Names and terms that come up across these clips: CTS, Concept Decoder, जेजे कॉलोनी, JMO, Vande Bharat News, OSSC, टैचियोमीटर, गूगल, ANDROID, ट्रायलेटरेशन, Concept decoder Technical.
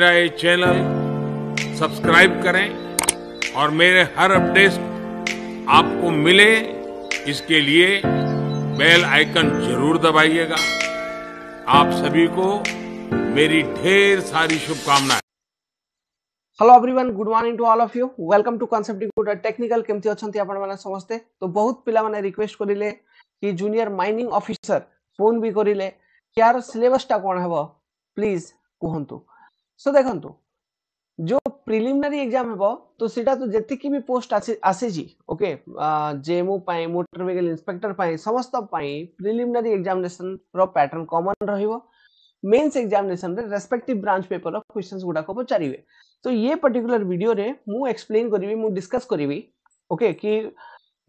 मेरा ये channel subscribe करें और मेरे हर अपडेट आपको मिले इसके लिए बेल आइकन जरूर दबाइएगा। आप सभी को मेरी ढेर सारी शुभकामनाएं। Hello everyone, good morning to all of you. Welcome to concept decoder technical. केमती अच्छन्ति आपण माने समस्ते। तो बहुत पिला माने रिक्वेस्ट करिले कि जूनियर माइनिंग ऑफिसर फोन भी करिले कि यार सिलेबस टा कोन हेबो प्लीज कहंतु। सो देखंतु जो प्रिलिमिनरी एग्जाम हेबो तो सेटा तो जति की भी पोस्ट आसे जी ओके जेएमओ पाई मोटर व्हीकल इंस्पेक्टर पाई समस्त पाई प्रिलिमिनरी एग्जामिनेशन रो पैटर्न कॉमन रहिबो। मेंस एग्जामिनेशन रे रेस्पेक्टिव ब्रांच पेपर रो क्वेश्चंस गुडा को पचारीबे। तो ये पर्टिकुलर वीडियो रे मु एक्सप्लेन करिवि, मु डिस्कस करिवि ओके कि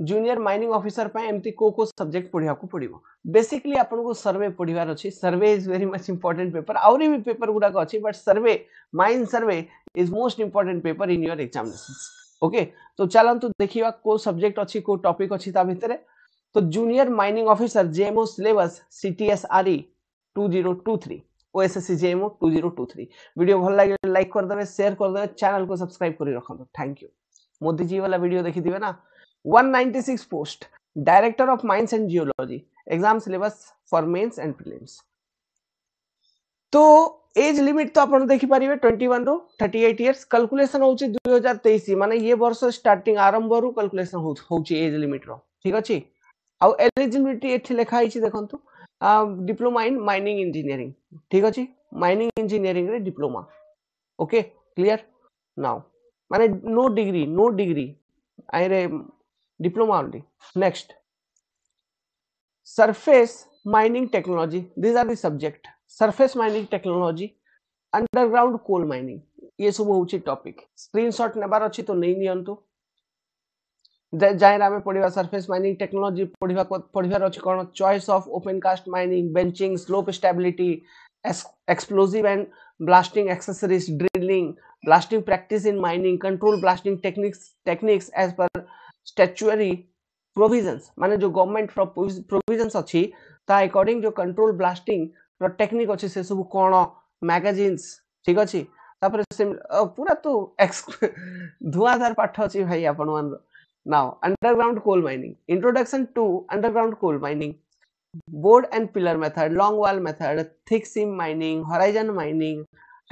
जूनियर माइनिंग ऑफिसर पय एमती को सब्जेक्ट पढिया को पडिवो। बेसिकली आपन को सर्वे पढिवार अछि। Survey is very much important paper. आउरी भी पेपर गुडा को अछि but survey mine survey is most important paper in your examinations okay. तो चलन तो देखिवा को सब्जेक्ट अछि, को टॉपिक अछि ता भितरे। तो junior mining officer JMO syllabus CTS आरई 2023 ओएसएससी जेएमओ 2023। वीडियो भल लागे लाइक कर देबे, शेयर कर देबे, चैनल को सब्सक्राइब करि रखंतो। Thank you. मोदी जी वाला वीडियो देखि दिबे ना। 196 post director of mines and geology exam syllabus for mains and prelims. तो एज लिमिट तो आपण देखि परिबे 21 रो 38 इयर्स। कैलकुलेशन होउची 2023 माने ये वर्ष स्टार्टिंग आरंभ रो कैलकुलेशन होउची एज लिमिट रो। ठीक अछि। आ एलिजिबिलिटी एथि लेखा आइछि देखंतु डिप्लोमा इन माइनिंग इंजीनियरिंग। ठीक अछि। माइनिंग इंजीनियरिंग रे डिप्लोमा ओके क्लियर। नाउ माने नो डिग्री आई रे diploma only. Next surface mining technology, this are the subject. Surface mining technology, underground coal mining, ये सब होउची टॉपिक। स्क्रीनशॉट नेबार अछि तो नै नियंतु। जाहिर आमे पढ़िवा सरफेस माइनिंग टेक्नोलॉजी पढ़िवा रछि कोन choice of open cast mining, benching, slope stability, explosive and blasting accessories, drilling, blasting practice in mining, control blasting techniques as पर स्टैट्यूटरी प्रोविजंस। माने जो गवर्नमेंट प्रोविजंस अछि ता अकॉर्डिंग जो कंट्रोल ब्लास्टिंग रो technique अछि से सब कोन मैगजीन्स। ठीक अछि। तापर पूरा तो धुआधार पाठ अछि भाई आपण मान। Now underground coal mining, introduction to underground coal mining, board and pillar method, long wall method, thick seam mining, horizon mining,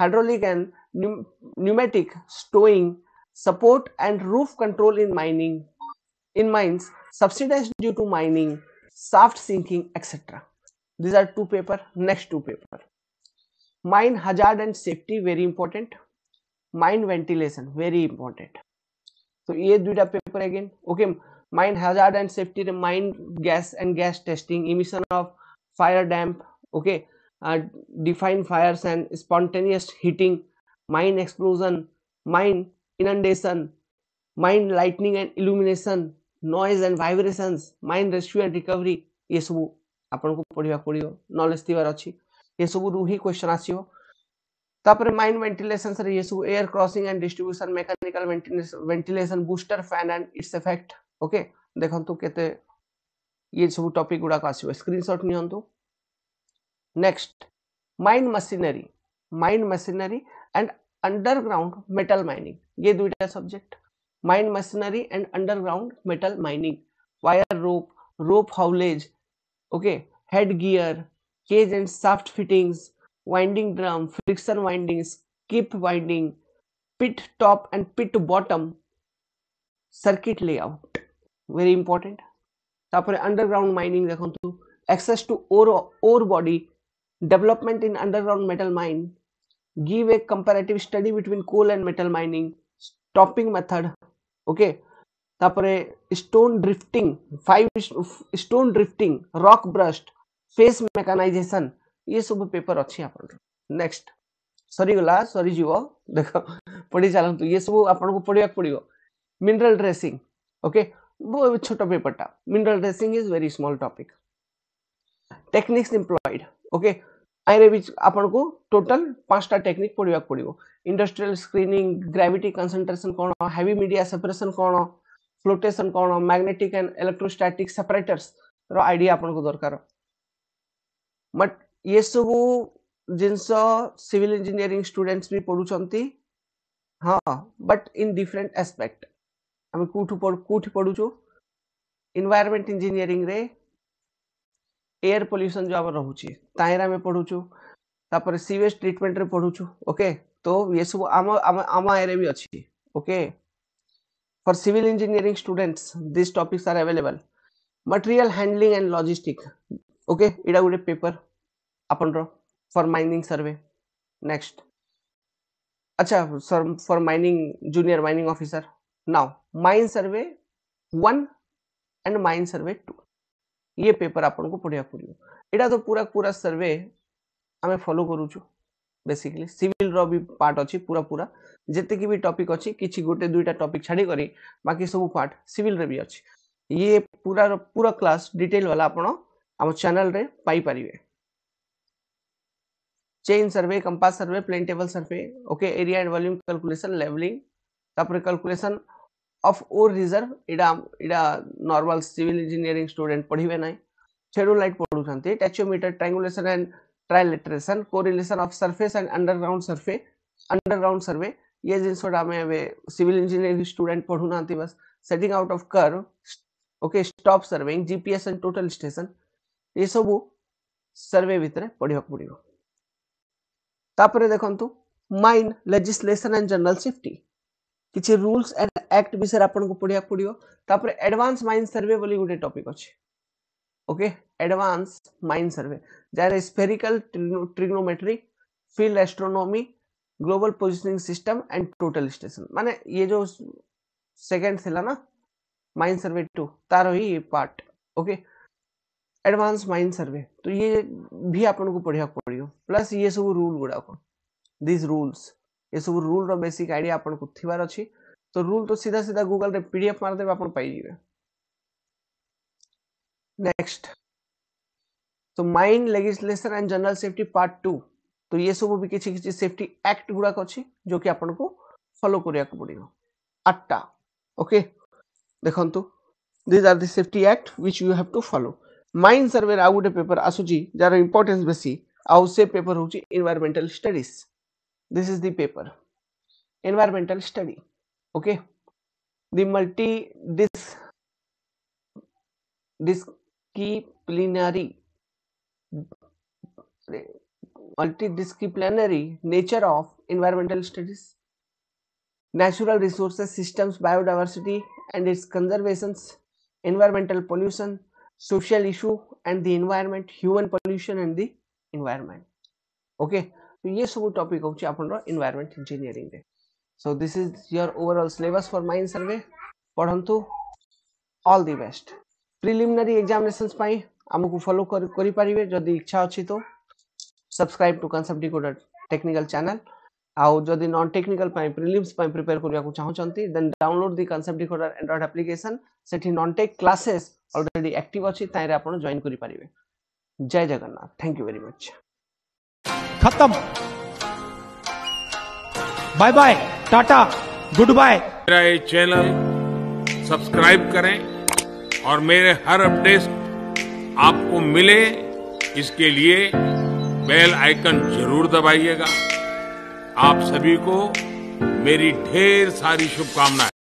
hydraulic and pneumatic stowing, support and roof control in mining, in mines, subsidized due to mining, shaft sinking, etc. These are two paper. Next two paper, mine hazard and safety, very important. Mine ventilation, very important. तो ये दुटा paper again okay. Mine hazard and safety रे mine gas and gas testing, emission of fire damp okay, define fires and spontaneous heating, mine explosion, mine inundation, mine lightning and illumination, noise and vibrations, mine rescue and recovery, ये सब आपन को पढ़िवा पड़ियो। Knowledge दिवार अछि ये सब रु ही क्वेश्चन आसीओ। तापर माइन वेंटिलेशन सर ये सब air crossing and distribution, mechanical ventilation, booster fan and its effect okay. देखंतु केते ये सब टॉपिक गुडा आसीबो, स्क्रीनशॉट नियंतु। Next mine machinery and underground metal mining, ये दुटा subject. Mine machinery and underground metal mining, wire rope, rope haulage okay, head gear, cage and shaft fittings, winding drum, friction winding, skip winding, pit top and pit bottom, circuit layout, very important. तापर underground mining देखंतु, access to ore body, development in underground metal mine, give a comparative study between coal and metal mining, stopping method okay. तापर stone drifting, stone drifting, rock burst, face mechanization, ये सब paper अच्छी आपन। Next sorry गला sorry जीव देखो पढ़ी चलन तो ये सब आपन को पढ़िया पड़ियो। मिनरल ड्रेसिंग ओके, वो छोटा पेपरटा mineral dressing is very small topic. Techniques employed okay, आइरे बीच आपन को टोटल 5टा टेक्निक पढ़िया पड़ियो। इंडस्ट्रियल स्क्रीनिंग, ग्रेविटी कंसंट्रेशन कोन, हेवी मीडिया सेपरेशन कोन, फ्लोटेशन कोन, मैग्नेटिक एंड इलेक्ट्रोस्टैटिक सेपरेटर्स रो आईडिया आपन को दरकार। बट ये सब जिनसो सिविल इंजीनियरिंग स्टूडेंट्स भी पढुछंती हां बट इन डिफरेंट एस्पेक्ट हम कोठी पढुछु एनवायरमेंट इंजीनियरिंग रे एयर पोल्यूशन जो हम रहूची तायरा में पढुछु तापर सीवेज ट्रीटमेंट रे पढुछु ओके तो ये सब आमा एरे भी अछि okay for civil engineering students this topics are available material handling and logistic okay इडा गुडे पेपर अपन रो फॉर माइनिंग सर्वे नेक्स्ट अच्छा sir for mining junior mining officer now mine survey 1 and mine survey 2 ये paper आपन को पढ़िया पड़ियो एटा तो पूरा पूरा सर्वे हमें फॉलो करू छु बेसिकली सिविल रो भी पार्ट अछि पूरा पूरा जते की भी टॉपिक अछि किछि गोटे दुईटा टॉपिक छाडी करी बाकी सब पार्ट सिविल रे भी अछि ये पूरा पूरा क्लास डिटेल वाला आपन हम चैनल रे पाई परिवे chain survey compass survey plane table survey okay area and volume calculation levelling तापर कैलकुलेशन ऑफ ओर रिजर्व इडा नॉर्मल सिविल इंजीनियरिंग स्टूडेंट पढिवे नै शेड्यूल लाइट पढु छंती टैचियोमीटर triangulation and ट्रायलेटरेशन correlation of surface and underground survey ये जिनसोडा में सिविल इंजीनियरिंग स्टूडेंट पढुनांती बस setting out of curve okay stop surveying GPS and total station ये सब सर्वे भितरे पढिया पडियो तापरे देखंतु mine legislation and general safety किछि रूल्स एंड एक्ट विषय आपन को पढिया पडियो तापरे एडवांस माइन सर्वे बोली गुटे टॉपिक अछि ओके एडवांस माइन सर्वे जारे spherical trigonometry field astronomy global positioning system and total station माने ये जो सेकंड थिला ना माइन सर्वे 2 तारो ही part okay advance mine survey तो ये भी आपन को पढ़िया पड़ियो प्लस ये सब रूल गुडा को दिस रूल्स ये सब रूल रो बेसिक आईडिया आपन को थिवार अछि तो रूल तो सीधा सीधा गूगल रे पीडीएफ मार देबा आपन पाई जीवे नेक्स्ट तो mine legislation and general safety part 2 तो ये सब भी किछि किछि सेफ्टी एक्ट गुडा को अछि जो कि आपन को फॉलो करिया को पड़ियो आटा ओके देखंतु these are the safety act which you have to follow mine survey आउडे पेपर आसुची जार इंपोर्टेंस बेसी आउ से पेपर होची environmental studies this is the paper environmental study okay the multi disciplinary nature of environmental studies natural resources systems biodiversity and its conservations environmental pollution social issue and the environment human pollution and the environment okay so ye sab topic hochi apan ro environment engineering re so this is your overall syllabus for mine survey padhantu all the best preliminary examinations pai amku follow kari paribe jodi ichha achi to subscribe to concept decoder technical channel au jodi non technical pai prelims pai prepare kariya ku chahu chanti then download the concept decoder android application sethi non tech classes already active अछि ताई रे आपण join करि परिबे जय Jagannath thank you very much खत्म bye bye tata good bye मेरा ये चैनल सब्सक्राइब करें और मेरे हर अपडेट आपको मिले इसके लिए बेल आइकन जरूर दबाइएगा आप सभी को मेरी ढेर सारी शुभकामनाएं